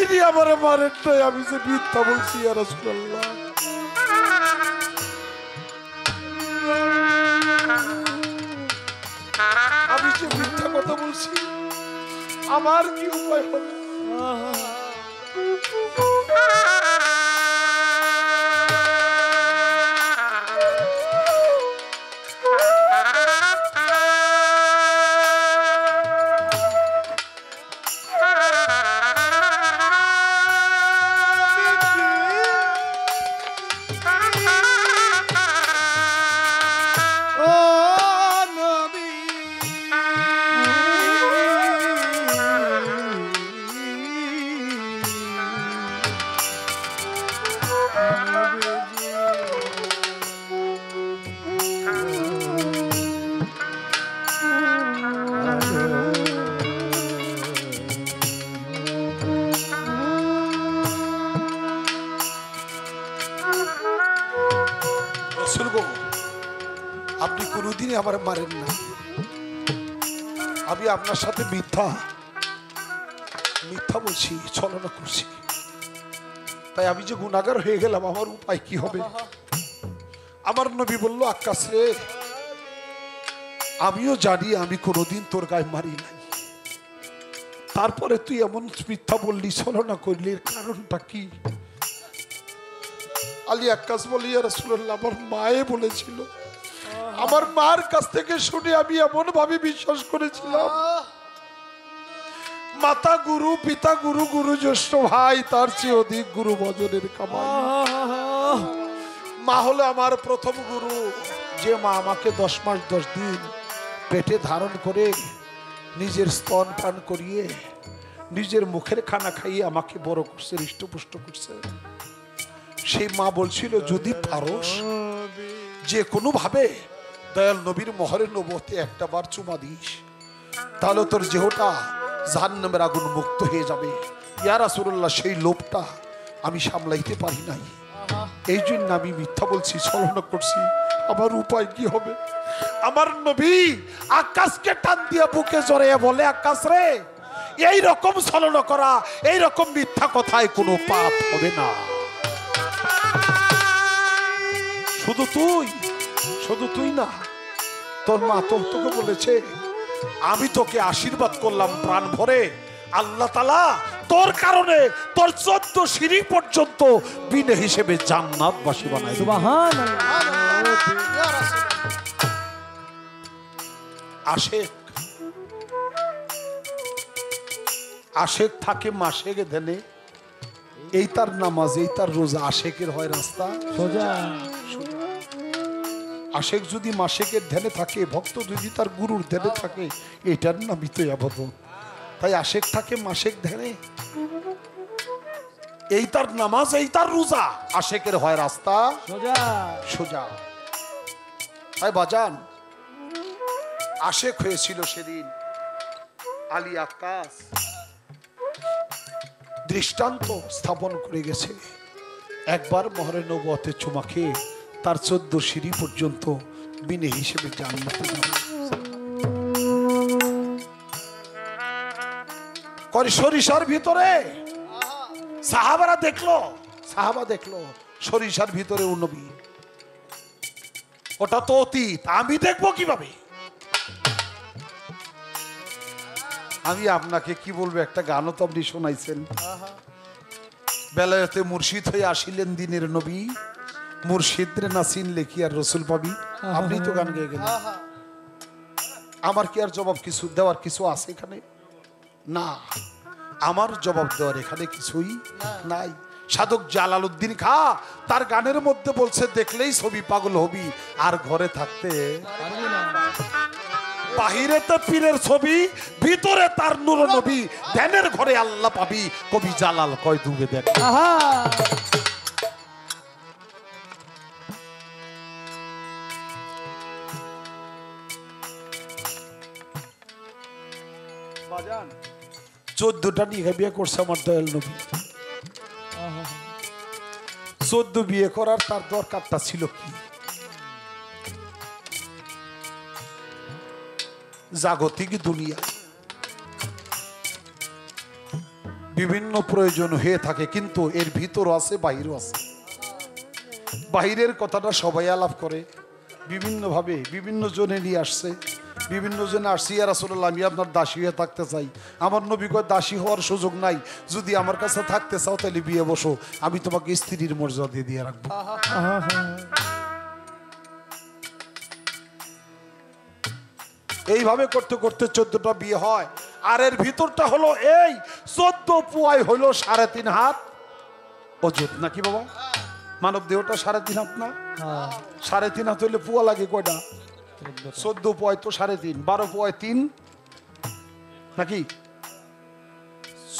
তিনি আমার মারেন নাই, আমি যে মিথ্যা বলছি ইয়া রাসূলুল্লাহ। আমি যে মিথ্যা কথা বলছি, আমার কি উপায় হবে? আপনি কোনোদিন আমার মারেন না, আমি আপনার সাথে মিথ্যা বলছি, ছলনা করছি, তাই আমি যে গুনাহগার হয়ে গেলাম, আমার উপায় কি হবে? আমার নবী বলল, আকাশ রে, আমিও জানি আমি কোনোদিন তোর গায়ে মারি নাই, তারপরে তুই এমন মিথ্যা বললি, ছলনা করলি, এর কারণটা কি? আলী আকাশ বলি, ইয়া রাসূলুল্লাহ, আমার মায়ে বলেছিল, আমার মার কাছ থেকে শুনে আমি এমন ভাবে বিশ্বাস করেছিলাম, মাতা গুরু, পিতা গুরু, গুরু জ্যেষ্ঠ ভাই, তার চেয়ে অধিক গুরু বজনের কামাই। মা হলো আমার প্রথম গুরু, যে মা আমাকে 10 মাস 10 দিন পেটে ধারণ করে নিজের স্তন পান করিয়ে নিজের মুখের খানা খাইয়ে আমাকে বড় করছে, হৃষ্টপুষ্ট করছে। সেই মা বলছিল, যদি পারস যে কোনোভাবে দয়াল নবীর মোহরের নবতে একটা বার চুমা দিস, তাহলে তোর যেহটা জাহান্নামের আগুন মুক্ত হয়ে যাবে। ইয়া রাসূলুল্লাহ, সেই লোভটা আমি সামলাইতে পারি নাই, এই জন্য আমি মিথ্যা বলছি, ছলনা করছি, আমার উপায় কি হবে? আমার নবী আকাশকে টান দিয়া বুকে জড়িয়ে বলে, আকাশ রে, এইরকম ছলনা করা, এইরকম মিথ্যা কথায় কোনো পাপ হবে না। শুধু তুই না, তোর মা তোকে বলেছে, আমি তোকে আশীর্বাদ করলাম প্রাণ ভরে, আল্লাহ তাআলা তোর কারণে তোর 14 সিঁড়ি পর্যন্ত বিনা হিসেবে জান্নাতবাসী বানায়। আশেক থাকে মাসে গেধেনে, এই তার নামাজ, এই তার রোজা, আশেকের হয় রাস্তা সোজা। আশেক যদি মাশেকের ধ্যানে থাকে, ভক্ত যদি তার গুরুর ধ্যানে থাকে, এটার নামই তো ইবাদত। তাই আশেক থাকে মাশেক ধ্যানে, এই তার নামাজ, এই তার রোজা, আশেকের হয় রাস্তা সোজা। তাই বাজান আশেক হয়েছিল সেদিন আলী আকাশ, দৃষ্টান্ত স্থাপন করে গেছে, একবার মোহরে নবুয়তে চুমা খেয়ে তার 14 সিঁড়ি পর্যন্ত বিনা হিসেবে জান্নাতে যাবে। করি সরিষার ভিতরে সাহাবা দেখলো সরিষার ভিতরে ও নবী, ওটা তো অতীত, আমি দেখবো কিভাবে? আমি আপনাকে কি বলবো, একটা গানও তো আপনি শোনাইছেন, বেলায়েতে মুর্শিদ হয়ে আসিলেন দিনের নবী, মুর্শিদরে নাসিন লেখি আর রসুল পাবি। আপনি তো গান গেয়ে গেলেন, আমার কি আর জবাব কিছু দেওয়ার কিছু আছে এখানে? না, আমার জবাব দেওয়ার এখানে কিছুই নাই। সাধক জালালউদ্দিন খা তার গানের মধ্যে বলছে, দেখলেই ছবি পাগল হবি আর ঘরে থাকতে পারবি না, বাহিরেতে পীরের ছবি, ভিতরে তার নূর নবী, ধ্যানের ঘরে আল্লাহ পাবি। কবি জালাল কয় ডুবে দেখ, চোদ্দটা নিয়ে বিয়ে করছে আমার দয়াল নবী। 14 বিয়ে করার তার দরকারটা ছিল কি? জাগতিক দুনিয়া, বিভিন্ন প্রয়োজন হয়ে থাকে, কিন্তু এর ভিতরও আছে বাহিরও আছে। বাহিরের কথাটা সবাই আলাপ করে বিভিন্নভাবে, বিভিন্ন জনে নিয়ে আসছে, বিভিন্ন জনে আসছি। আর রাসূলুল্লাহ, আমি আপনার দাসী হয়ে থাকতে চাই। আমার নবী কয় দাসী হওয়ার সুযোগ নাই, যদি আমার কাছে থাকতে চাও তাহলে বিয়ে বসো, আমি তোমাকে স্ত্রীর মর্যাদা দিয়ে রাখবো। এইভাবে করতে করতে 14টা বিয়ে হয়। আর এর ভিতরটা হলো এই 14 পুয়াই হলো 3.5 হাত ওজন, নাকি বাবা? মানব দেহটা 3.5 হাত না? 3.5 হাত হলে পুয়া লাগে কয়টা? 14 পুয়ায় তো 3.5, 12 পুয়ায় 3 নাকি?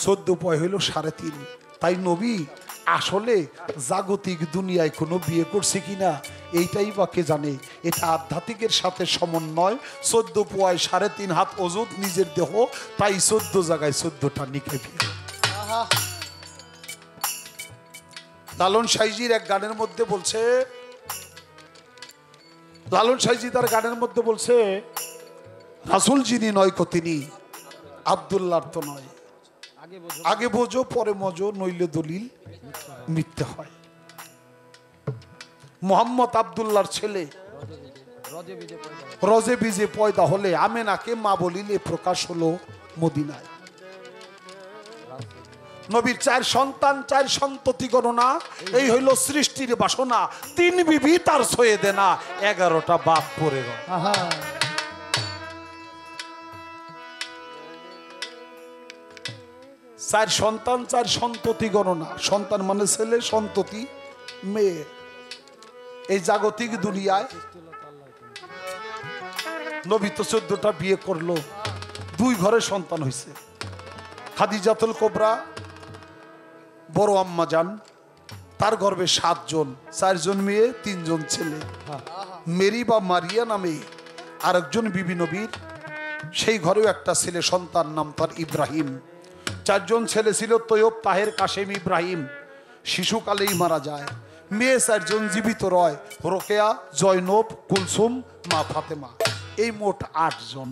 14 পুয়ায় হইল 3.5। তাই নবী আসলে জাগতিক দুনিয়ায় কোনো বিয়ে করছে কিনা এইটাই বাকে জানে। এটা আধ্যাত্মিকের সাথে সমন্বয়। 14 পুয়ায় 3.5 হাত ওজুত নিজের দেহ, তাই 14 জায়গায় 14টা নিখে বিয়ে। লালন সাইজির এক গানের মধ্যে বলছে, লালন সাইজি তার গানের মধ্যে বলছে, রাসূল যিনি নয় কো তিনি, আব্দুল্লাহর তো নয়, আগে বোঝো পরে মজো, নইলে দলিল মিথ্যে হয়। মোহাম্মদ আব্দুল্লাহর ছেলে, রজে বিজে পয়দা হলে আমেনাকে মা বলিলে প্রকাশ হলো মদিনায়। নবীর 4 সন্তান, 4 সন্ততি গণনা, এই হইল সৃষ্টির বাসনা। 3 বিবি তার ছয়ে দেনা, 11টা বাপ পড়ে। চার সন্তান, 4 সন্ততি গণনা। সন্তান মানে ছেলে, সন্ততি মেয়ে। এই জাগতিক দুনিয়ায় নবী তো 14টা বিয়ে করলো, 2 ঘরে সন্তান হয়েছে। খাদিজাতুল কোবরা বড় আম্মা যান, তার গর্ভে 7 জন, 4 জন মেয়ে, 3 জন ছেলে। মেরি বা মারিয়া নামে আরেকজন বিবি নবীর, সেই ঘরেও একটা ছেলে সন্তান, নাম তার ইব্রাহিম। 4 জন ছেলে ছিল তৈয়ব, তাহের, কাশেম, ইব্রাহিম। শিশুকালেই মারা যায়। মেয়ে 4 জন জীবিত রয়, রোকেয়া, জয়নব, কুলসুম, মা ফাতেমা, এই মোট 8 জন।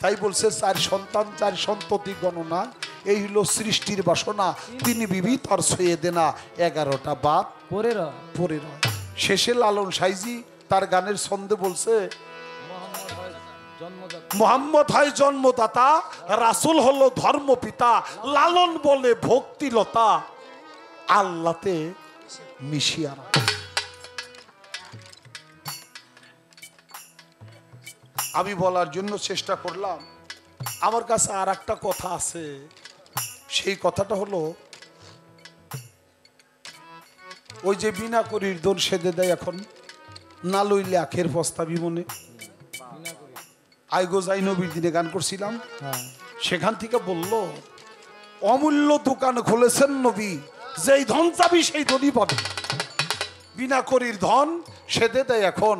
তাই বলছে 4 সন্তান, 4 সন্ততি গণনা, এই হলো সৃষ্টির বাসনা। 3 বিবি তার ছয়ে দেনা, 11টা বাপ পরে রয়। শেষে লালন সাইজি তার গানের ছন্দে বলছে, মোহাম্মদ হয় জন্মদাতা, রাসূল হলো ধর্মপিতা, লালন বলে ভক্তিলতা, আল্লাতে মিশিয়া। আমি বলার জন্য চেষ্টা করলাম। আমার কাছে আর একটা কথা আছে, সেই কথাটা হলো ওই যে বিনা করির দোল সেদে দেয়, এখন না লইলে আখের পস্তা বিমনে। আইগো যাই নবীর দিনে গান করছিলাম, সেখান থেকে বলল, অমূল্য দোকান খুলেছেন নবী, যেই ধন চাবি সেই ধনই পাবে। বিনা করির ধন সেদে দেয় এখন,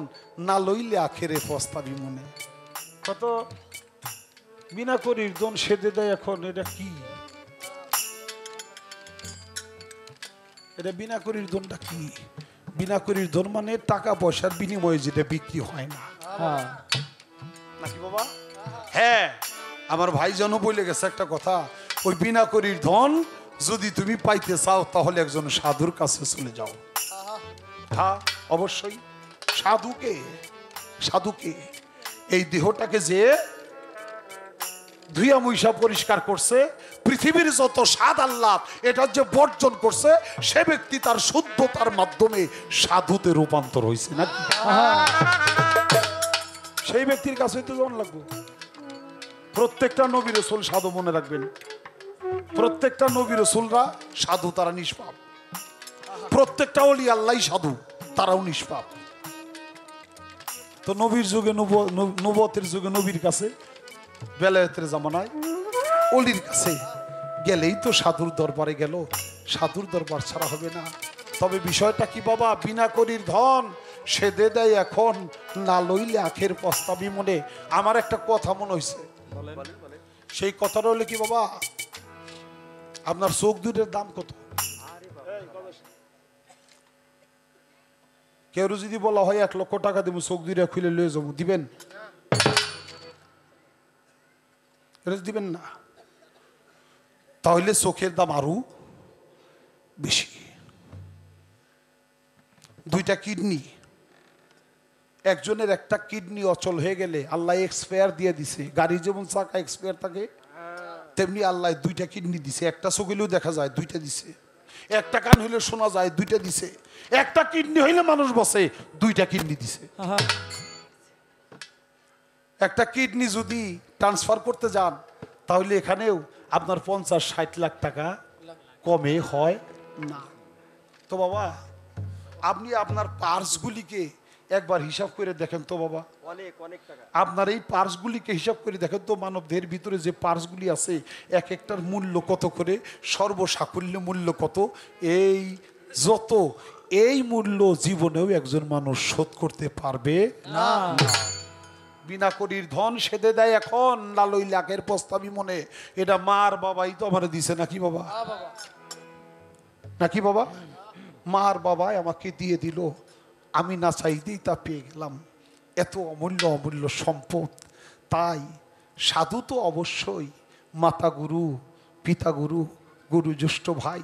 না লইলে আখেরে পস্তা বিমনে। কত বিনা করির দোন সেদে দেয় এখন, এটা কি? এটা বিনা করির দোনটা কি? বিনা করির দোন মানে টাকা পয়সার বিনিময়ে যেটা বিক্রি হয় না, নাকি বাবা? হ্যাঁ, আমার ভাইজন বলে গেছে একটা কথা, ওই বিনা করির ধন যদি তুমি পাইতে চাও তাহলে একজন সাধুর কাছে চলে যাও। হ্যাঁ, অবশ্যই। সাধুকে এই দেহটাকে যে ধুইয়া মুইসা পরিষ্কার করছে, পৃথিবীর যত স্বাদ আহ্লাদ এটা যে বর্জন করছে, সে ব্যক্তি তার শুদ্ধতার মাধ্যমে সাধুতে রূপান্তর হয়েছে। না সেই ব্যক্তির কাছে তো জন লাগবে। প্রত্যেকটা নবী রাসূল সাধু, মনে রাখবেন। প্রত্যেকটা নবী রাসূলরা সাধু, তারা নিষ্পাপ। প্রত্যেকটা ওলি আল্লাহ সাধু, তারাও নিষ্পাপ। তো নবীর যুগে, নবতের যুগে নবীর কাছে, বেলায়েতের জামানায় ওলির কাছে গেলেই তো সাধুর দরবারে গেল, সাধুর দরবার ছাড়া হবে না। তবে বিষয়টা কি বাবা? বিনা করির ধন সেদে দেয় এখন, না লইলে আখের পস্তাবি মনে। আমার একটা কথা মনে হয়েছে, সেই কথাটা হলে কি বাবা, আপনার চোখ দুধের দাম কত? কেউ যদি বলা হয় 1 লক্ষ টাকা দেবো, চোখ দুইটা খুলে লয়ে যাবো, দিবেন? দিবেন না। তাহলে চোখের দাম আরো বেশি। দুইটা কিডনি, একজনের একটা কিডনি অচল হয়ে গেলে আল্লাহ এক্সপায়ার দিয়ে দিছে, গাড়ি যেমন চাকা এক্সপায়ার থাকে তেমনি আল্লাহ দুইটা কিডনি দিছে, একটা চোখেলেও দেখা যায় দুইটা দিছে, একটা কান হইলে শোনা যায় দুইটা দিছে, একটা কিডনি হইলে মানুষ বসে, দুইটা কিডনি দিছে। একটা কিডনি যদি ট্রান্সফার করতে যান তাহলে এখানেও আপনার 50-60 লাখ টাকা কমে হয় না। তো বাবা আপনি আপনার পার্সগুলিকে একবার হিসাব করে দেখেন তো বাবা, আপনার এই পার্সগুলিকে হিসাব করে দেখেন তো, মানব দেহের ভিতরে যে পার্সগুলি আছে এক একটার মূল্য কত করে, সর্বসাকুল্য মূল্য কত, এই যত এই মূল্য জীবনেও একজন মানুষ শোধ করতে পারবে না। বিনা করির ধন সেদে দেয় এখন লালই লাখের প্রস্তাবই মনে, এটা মার বাবাই তো আমার দিছে নাকি বাবা, নাকি বাবা, মার বাবাই আমাকে দিয়ে দিল, আমি না চাইতেই তা পেয়ে গেলাম, এত অমূল্য অমূল্য সম্পদ। তাই সাধু তো অবশ্যই মাতা গুরু, পিতা গুরু, গুরু জ্যেষ্ঠ ভাই,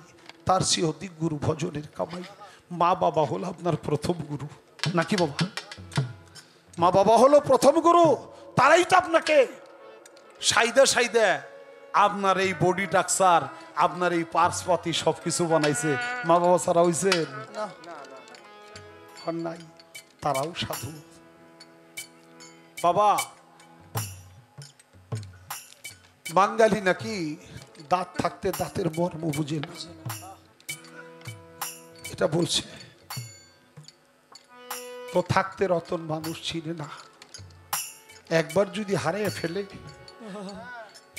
তার সে অধিক গুরু ভজনের কামাই। মা বাবা হলো আপনার প্রথম গুরু, নাকি বাবা, মা বাবা হলো প্রথম গুরু, তারাই তো আপনাকে সাইদা সাইদা আপনার এই বডি টাকচার, আপনার এই পার্সপাতি সবকিছু বানাইছে। মা বাবা ছাড়া হইছে না, নাই তারাও সাধু। বাবা বাঙালি নাকি দাঁত থাকতে দাঁতের মর্ম বুঝে না, এটা বলছে তো থাকতে রতন মানুষ চিনে না, একবার যদি হারিয়ে ফেলে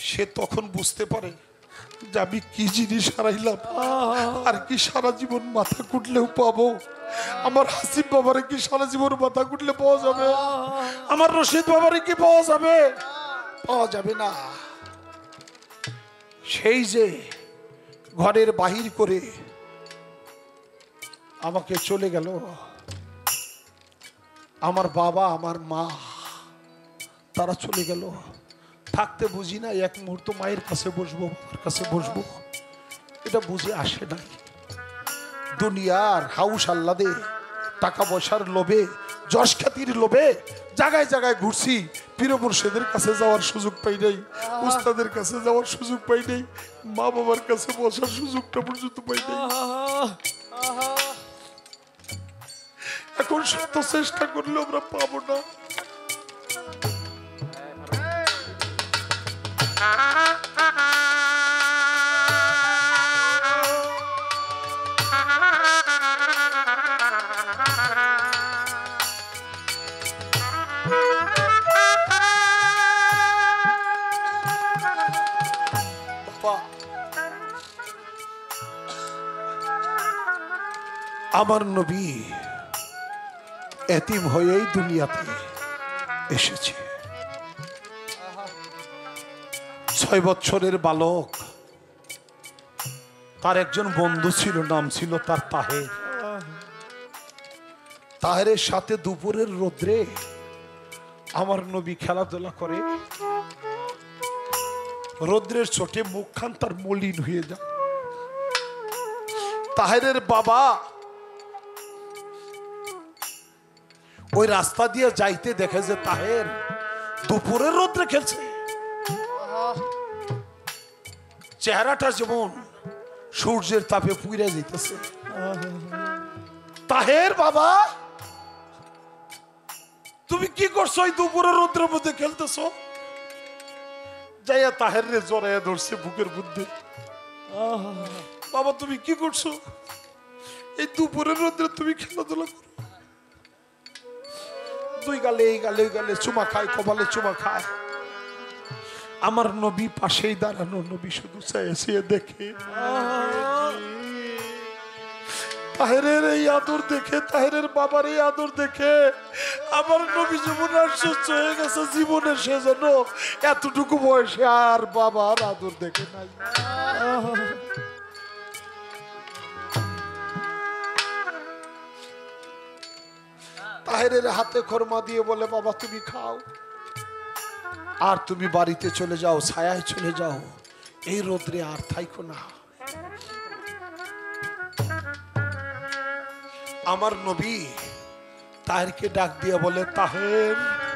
সে তখন বুঝতে পারে যে আমি কি জিনিস হারাইলাম, আর কি সারা জীবন মাথা কুটলেও পাবো। আমার হাসিব বাবারে কি সারা জীবন মাথা কুটলে পাওয়া যাবে, আমার রশিদ বাবারে কি পাওয়া যাবে, পাওয়া যাবে না। সেই যে ঘরের বাহির করে আমাকে চলে গেল আমার বাবা, আমার মা, তারা চলে গেল, থাকতে বুঝি না এক মুহূর্ত মায়ের কাছে বসবো, বাবার কাছে বসবো, এটা বুঝে আসে না। দুনিয়ার হাউস আহ্লাদে, টাকা পয়সার লোভে, যশ খ্যাতির লোভে জায়গায় জায়গায় ঘুরছি, পীর মুর্শিদের কাছে যাওয়ার সুযোগ পাই নাই, উস্তাদের কাছে যাওয়ার সুযোগ পাই নাই, মা বাবার কাছে বসার সুযোগটা পর্যন্ত পাই নাই। এখন শত চেষ্টা করলে আমরা পাবো না। আমার নবী এতিম হয়েই দুনিয়াতে এসেছে, 6 বছরের বালক, তার একজন বন্ধু ছিল, নাম ছিল তার তাহের। তাহেরের সাথে দুপুরের রোদ্রে আমার নবী খেলাধুলা করে, রোদ্রের চোটে মুখখান তার মলিন হয়ে যায়। তাহেরের বাবা ওই রাস্তা দিয়ে যাইতে দেখে যে তাহের দুপুরের রোদ্রে খেলছে, চেহারাটা যেমন সূর্যের তাপে পুড়ে যাইতেছে। তাহের বাবা, তুমি কি করছো এই দুপুরের রোদ্রের মধ্যে খেলতেছো? যাইয়া তাহের রে জড়াইয়া ধরছে বুকের মধ্যে, বাবা তুমি কি করছো এই দুপুরের রোদ্রে, তুমি খেলাধুলা করো। দুই গালে এই গালে ওই গালে চুমা খায়, কপালে চুমা খায়। আমার নবী পাশেই দাঁড়ানো, নবী শুধু চেয়ে দেখে, তাহেরের এই আদর দেখে, তাহেরের বাবার এই আদর দেখে আমার নবী জীবনে আশ্চর্য হয়ে গেছে। জীবনে সে যেন এতটুকু বয়সে আর বাবার আদর দেখে নাই। তাহেরের হাতে খরমা দিয়ে বলে, বাবা তুমি খাও আর তুমি বাড়িতে চলে যাও, ছায়ায় চলে যাও, এই রৌদ্রে আর থাইকো না। আমার নবী তাহেরকে ডাক দিয়ে বলে, তাহের